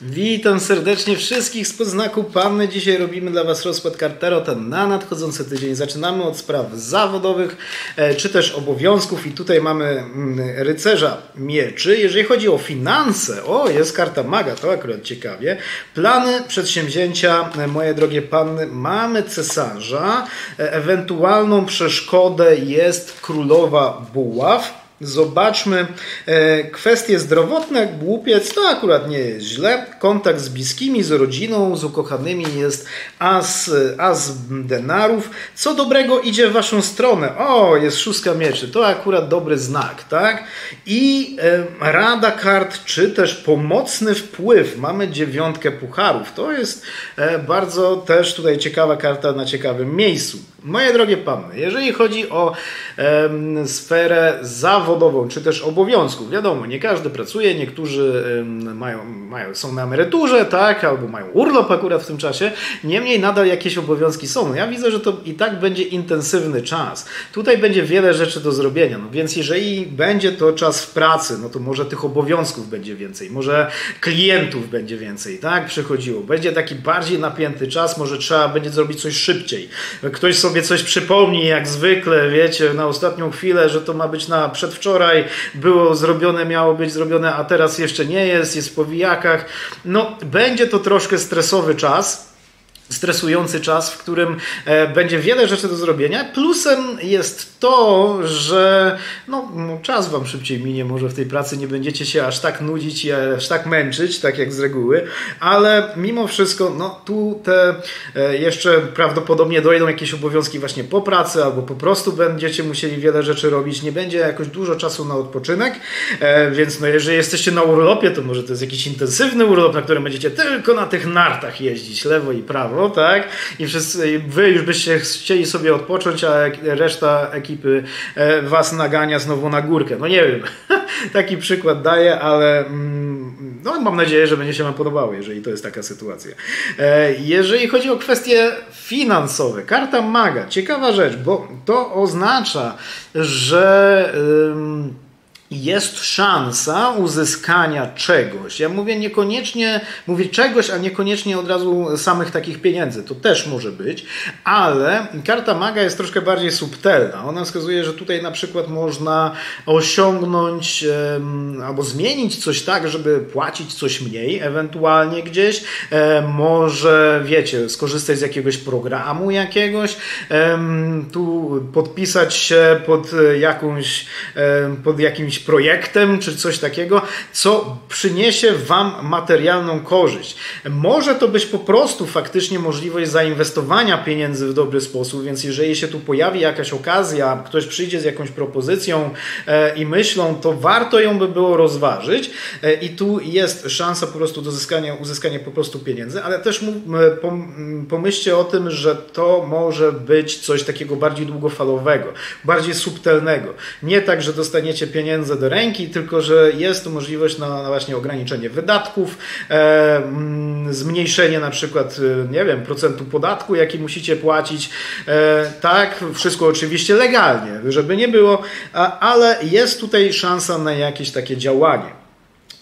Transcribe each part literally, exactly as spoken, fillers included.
Witam serdecznie wszystkich z podznaku Panny. Dzisiaj robimy dla Was rozkład kart Tarota na nadchodzący tydzień. Zaczynamy od spraw zawodowych, czy też obowiązków i tutaj mamy rycerza mieczy. Jeżeli chodzi o finanse, o, jest karta maga, to akurat ciekawie. Plany, przedsięwzięcia, moje drogie Panny, mamy cesarza. Ewentualną przeszkodę jest królowa buław. Zobaczmy kwestie zdrowotne, głupiec, to akurat nie jest źle, kontakt z bliskimi, z rodziną, z ukochanymi jest as, as denarów, co dobrego idzie w waszą stronę, o, jest szóstka mieczy, to akurat dobry znak, tak, i e, rada kart, czy też pomocny wpływ, mamy dziewiątkę pucharów, to jest e, bardzo też tutaj ciekawa karta na ciekawym miejscu. Moje drogie Panny, jeżeli chodzi o e, sferę zawodową, czy też obowiązków, wiadomo, nie każdy pracuje, niektórzy e, mają, mają, są na emeryturze, tak, albo mają urlop akurat w tym czasie, niemniej nadal jakieś obowiązki są. No ja widzę, że to i tak będzie intensywny czas. Tutaj będzie wiele rzeczy do zrobienia, no więc jeżeli będzie to czas w pracy, no to może tych obowiązków będzie więcej, może klientów będzie więcej, tak, przychodziło. Będzie taki bardziej napięty czas, może trzeba będzie zrobić coś szybciej. Ktoś sobie coś przypomni, jak zwykle, wiecie, na ostatnią chwilę, że to ma być na przedwczoraj, było zrobione, miało być zrobione, a teraz jeszcze nie jest, jest w powijakach. No, będzie to troszkę stresowy czas. Stresujący czas, w którym e, będzie wiele rzeczy do zrobienia. Plusem jest to, że no, czas wam szybciej minie, może w tej pracy nie będziecie się aż tak nudzić i aż tak męczyć, tak jak z reguły, ale mimo wszystko no, tu te e, jeszcze prawdopodobnie dojdą jakieś obowiązki właśnie po pracy albo po prostu będziecie musieli wiele rzeczy robić. Nie będzie jakoś dużo czasu na odpoczynek, e, więc no, jeżeli jesteście na urlopie, to może to jest jakiś intensywny urlop, na którym będziecie tylko na tych nartach jeździć lewo i prawo. No, tak? I wszyscy, wy już byście chcieli sobie odpocząć, a reszta ekipy was nagania znowu na górkę. No nie wiem, taki przykład daję, ale no, mam nadzieję, że będzie się wam podobało, jeżeli to jest taka sytuacja. Jeżeli chodzi o kwestie finansowe, karta maga, ciekawa rzecz, bo to oznacza, że Ym, jest szansa uzyskania czegoś. Ja mówię niekoniecznie, mówię czegoś, a niekoniecznie od razu samych takich pieniędzy. To też może być, ale karta maga jest troszkę bardziej subtelna. Ona wskazuje, że tutaj na przykład można osiągnąć um, albo zmienić coś tak, żeby płacić coś mniej, ewentualnie gdzieś. E, może, wiecie, skorzystać z jakiegoś programu jakiegoś. E, tu podpisać się pod jakąś, e, pod jakimś projektem, czy coś takiego, co przyniesie wam materialną korzyść. Może to być po prostu faktycznie możliwość zainwestowania pieniędzy w dobry sposób, więc jeżeli się tu pojawi jakaś okazja, ktoś przyjdzie z jakąś propozycją e, i myślą, to warto ją by było rozważyć e, i tu jest szansa po prostu do uzyskania, uzyskania po prostu pieniędzy, ale też pomyślcie o tym, że to może być coś takiego bardziej długofalowego, bardziej subtelnego. Nie tak, że dostaniecie pieniędzy do ręki, tylko że jest to możliwość na, na właśnie ograniczenie wydatków, e, zmniejszenie na przykład, nie wiem, procentu podatku, jaki musicie płacić. E, tak, wszystko oczywiście legalnie, żeby nie było, a, ale jest tutaj szansa na jakieś takie działanie.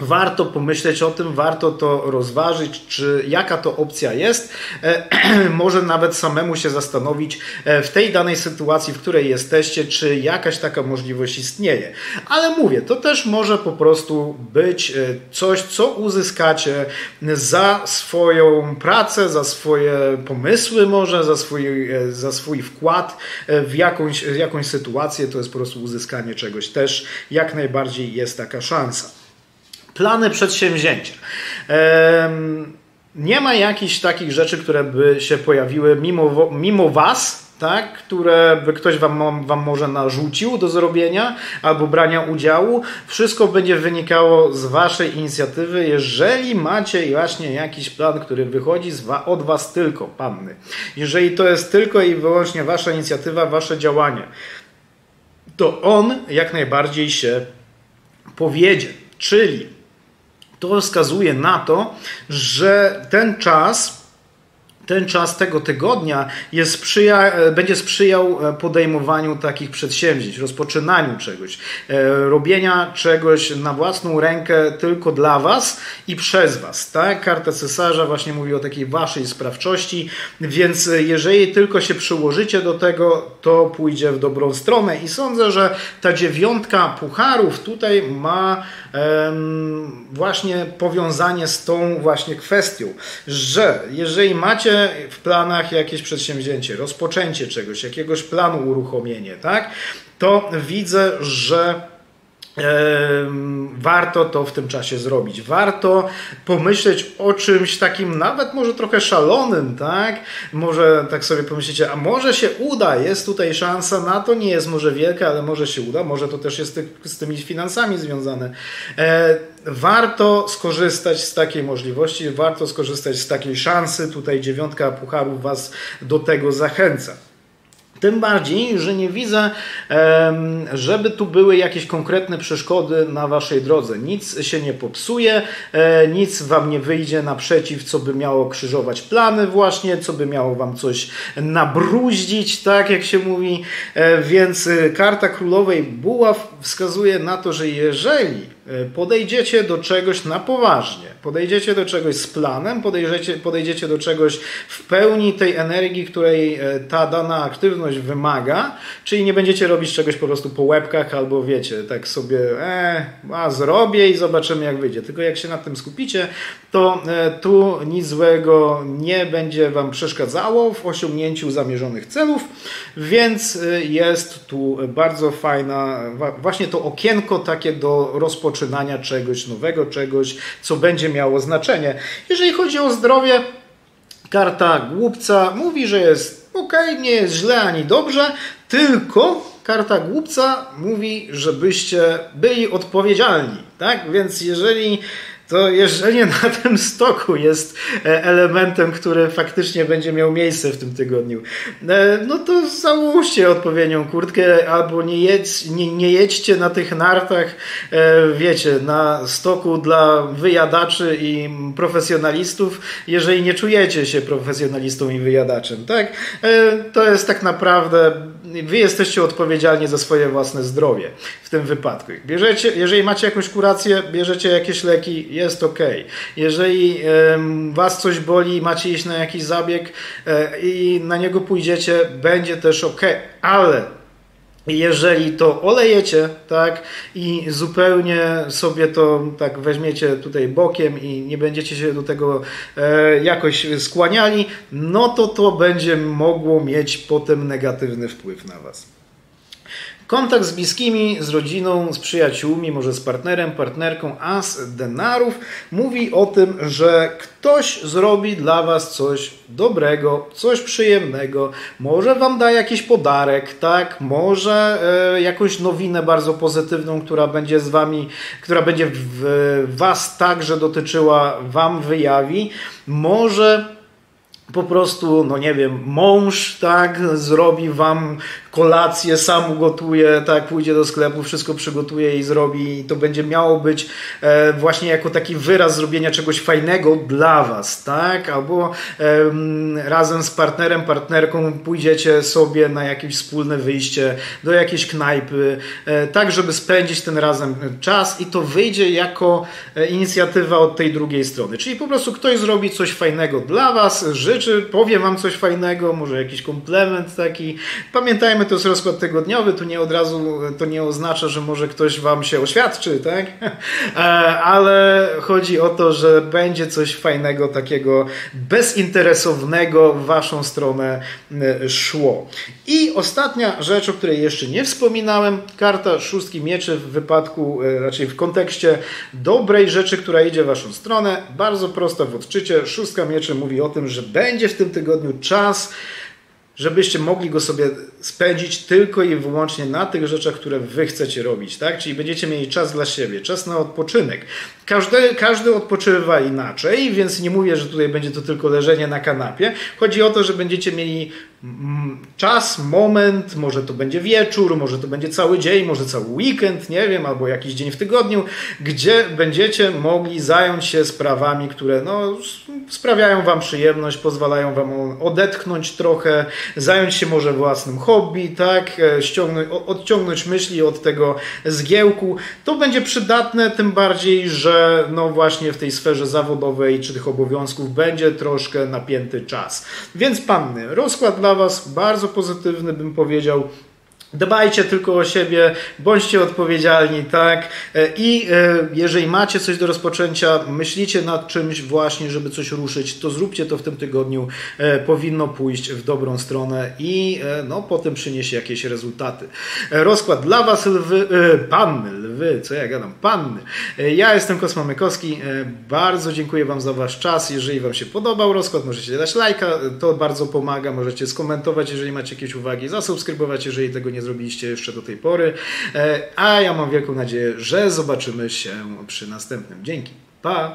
Warto pomyśleć o tym, warto to rozważyć, czy jaka to opcja jest. E, może nawet samemu się zastanowić w tej danej sytuacji, w której jesteście, czy jakaś taka możliwość istnieje. Ale mówię, to też może po prostu być coś, co uzyskacie za swoją pracę, za swoje pomysły może, za swój, za swój wkład w jakąś, jakąś sytuację. To jest po prostu uzyskanie czegoś też. Jak najbardziej jest taka szansa. Plany przedsięwzięcia. Um, nie ma jakichś takich rzeczy, które by się pojawiły mimo, mimo was, tak, które by ktoś wam, wam może narzucił do zrobienia albo brania udziału. Wszystko będzie wynikało z waszej inicjatywy, jeżeli macie właśnie jakiś plan, który wychodzi z wa, od was tylko, Panny. Jeżeli to jest tylko i wyłącznie wasza inicjatywa, wasze działanie, to on jak najbardziej się powiedzie. Czyli to wskazuje na to, że ten czas ten czas tego tygodnia jest sprzyja, będzie sprzyjał podejmowaniu takich przedsięwzięć, rozpoczynaniu czegoś, robienia czegoś na własną rękę tylko dla was i przez was. Tak? Karta Cesarza właśnie mówi o takiej waszej sprawczości, więc jeżeli tylko się przyłożycie do tego, to pójdzie w dobrą stronę i sądzę, że ta dziewiątka pucharów tutaj ma em, właśnie powiązanie z tą właśnie kwestią, że jeżeli macie w planach jakieś przedsięwzięcie, rozpoczęcie czegoś, jakiegoś planu, uruchomienie, tak, to widzę, że warto to w tym czasie zrobić. Warto pomyśleć o czymś takim nawet może trochę szalonym, tak? Może tak sobie pomyślicie, a może się uda, jest tutaj szansa na to, nie jest może wielka, ale może się uda, może to też jest z tymi finansami związane. Warto skorzystać z takiej możliwości, warto skorzystać z takiej szansy, tutaj dziewiątka pucharów was do tego zachęca. Tym bardziej, że nie widzę, żeby tu były jakieś konkretne przeszkody na waszej drodze. Nic się nie popsuje, nic wam nie wyjdzie naprzeciw, co by miało krzyżować plany właśnie, co by miało wam coś nabruździć, tak jak się mówi. Więc karta Królowej Buław wskazuje na to, że jeżeli podejdziecie do czegoś na poważnie, podejdziecie do czegoś z planem, podejdziecie, podejdziecie do czegoś w pełni tej energii, której ta dana aktywność wymaga, czyli nie będziecie robić czegoś po prostu po łebkach albo wiecie, tak sobie e, a zrobię i zobaczymy jak wyjdzie. Tylko jak się nad tym skupicie, to tu nic złego nie będzie wam przeszkadzało w osiągnięciu zamierzonych celów, więc jest tu bardzo fajna właśnie to okienko takie do rozpoczynania poczynania czegoś nowego, czegoś, co będzie miało znaczenie. Jeżeli chodzi o zdrowie, karta Głupca mówi, że jest ok, nie jest źle ani dobrze, tylko karta Głupca mówi, żebyście byli odpowiedzialni. Tak? Więc jeżeli to jeżdżenie na tym stoku jest elementem, który faktycznie będzie miał miejsce w tym tygodniu, no to załóżcie odpowiednią kurtkę albo nie, jedź, nie, nie jedźcie na tych nartach, wiecie, na stoku dla wyjadaczy i profesjonalistów, jeżeli nie czujecie się profesjonalistą i wyjadaczem, tak? To jest tak naprawdę, wy jesteście odpowiedzialni za swoje własne zdrowie w tym wypadku. Bierzecie, jeżeli macie jakąś kurację, bierzecie jakieś leki, jest ok. Jeżeli um, was coś boli i macie iść na jakiś zabieg e, i na niego pójdziecie, będzie też ok. Ale jeżeli to olejecie, tak, i zupełnie sobie to tak weźmiecie tutaj bokiem i nie będziecie się do tego e, jakoś skłaniali, no to to będzie mogło mieć potem negatywny wpływ na was. Kontakt z bliskimi, z rodziną, z przyjaciółmi, może z partnerem, partnerką, as denarów mówi o tym, że ktoś zrobi dla was coś dobrego, coś przyjemnego, może wam da jakiś podarek, tak? Może e, jakąś nowinę bardzo pozytywną, która będzie z wami, która będzie w, was także dotyczyła, wam wyjawi, może po prostu, no nie wiem, mąż, tak, zrobi wam kolację, sam ugotuje, tak, pójdzie do sklepu, wszystko przygotuje i zrobi i to będzie miało być e, właśnie jako taki wyraz zrobienia czegoś fajnego dla was, tak, albo e, razem z partnerem, partnerką pójdziecie sobie na jakieś wspólne wyjście do jakiejś knajpy, e, tak, żeby spędzić ten razem czas i to wyjdzie jako inicjatywa od tej drugiej strony, czyli po prostu ktoś zrobi coś fajnego dla was, życzy, powie wam coś fajnego, może jakiś komplement taki, pamiętajmy, to jest rozkład tygodniowy, tu nie od razu, to nie oznacza, że może ktoś wam się oświadczy, tak? Ale chodzi o to, że będzie coś fajnego, takiego bezinteresownego w waszą stronę szło. I ostatnia rzecz, o której jeszcze nie wspominałem, karta Szóstki Mieczy w wypadku, raczej w kontekście dobrej rzeczy, która idzie w waszą stronę, bardzo prosta w odczycie, Szóstka Mieczy mówi o tym, że będzie w tym tygodniu czas, żebyście mogli go sobie spędzić tylko i wyłącznie na tych rzeczach, które wy chcecie robić, tak? Czyli będziecie mieli czas dla siebie, czas na odpoczynek. Każdy, każdy odpoczywa inaczej, więc nie mówię, że tutaj będzie to tylko leżenie na kanapie. Chodzi o to, że będziecie mieli czas, moment, może to będzie wieczór, może to będzie cały dzień, może cały weekend, nie wiem, albo jakiś dzień w tygodniu, gdzie będziecie mogli zająć się sprawami, które no, sprawiają wam przyjemność, pozwalają wam odetchnąć trochę, zająć się może własnym hobby, tak? Ściągnąć, odciągnąć myśli od tego zgiełku. To będzie przydatne, tym bardziej, że no właśnie w tej sferze zawodowej czy tych obowiązków będzie troszkę napięty czas. Więc panny, rozkład dla was bardzo pozytywny, bym powiedział. Dbajcie tylko o siebie, bądźcie odpowiedzialni, tak? I jeżeli macie coś do rozpoczęcia, myślicie nad czymś właśnie, żeby coś ruszyć, to zróbcie to w tym tygodniu. Powinno pójść w dobrą stronę i no, potem przyniesie jakieś rezultaty. Rozkład dla was, lwy, panny, lwy, co ja gadam, panny. Ja jestem Kosma Mykowski, bardzo dziękuję wam za wasz czas. Jeżeli wam się podobał rozkład, możecie dać lajka, to bardzo pomaga. Możecie skomentować, jeżeli macie jakieś uwagi, zasubskrybować, jeżeli tego nie nie zrobiliście jeszcze do tej pory, a ja mam wielką nadzieję, że zobaczymy się przy następnym. Dzięki, pa!